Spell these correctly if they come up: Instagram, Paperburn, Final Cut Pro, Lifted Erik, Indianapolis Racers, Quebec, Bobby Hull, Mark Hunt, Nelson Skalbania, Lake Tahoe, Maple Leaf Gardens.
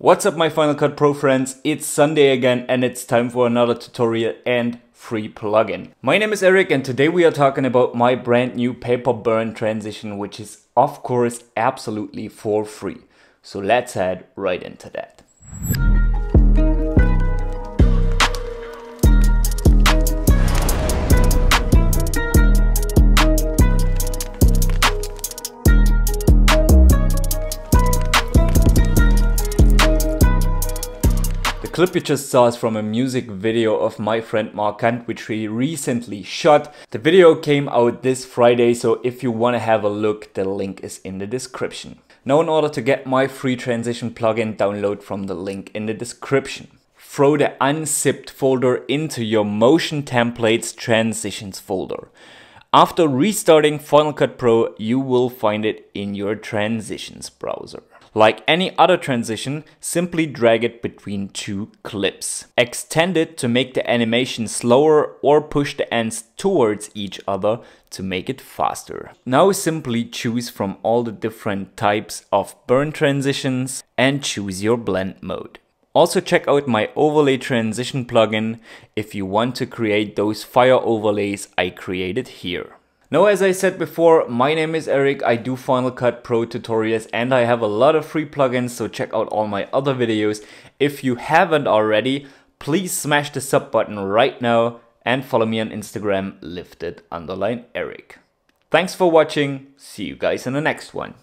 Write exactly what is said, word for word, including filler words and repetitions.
What's up my Final Cut Pro friends, it's Sunday again and it's time for another tutorial and free plugin. My name is Eric and today we are talking about my brand new paper burn transition, which is of course absolutely for free. So let's head right into that. The clip you just saw is from a music video of my friend Mark Hunt, which we recently shot. The video came out this Friday, so if you want to have a look, the link is in the description. Now, in order to get my free transition plugin, download from the link in the description. Throw the unzipped folder into your Motion Templates Transitions folder. After restarting Final Cut Pro, you will find it in your Transitions browser. Like any other transition, simply drag it between two clips. Extend it to make the animation slower or push the ends towards each other to make it faster. Now simply choose from all the different types of burn transitions and choose your blend mode. Also check out my overlay transition plugin if you want to create those fire overlays I created here. Now, as I said before, my name is Eric, I do Final Cut Pro tutorials and I have a lot of free plugins, so check out all my other videos. If you haven't already, please smash the sub button right now and follow me on Instagram, lifted underline Eric. Thanks for watching, see you guys in the next one.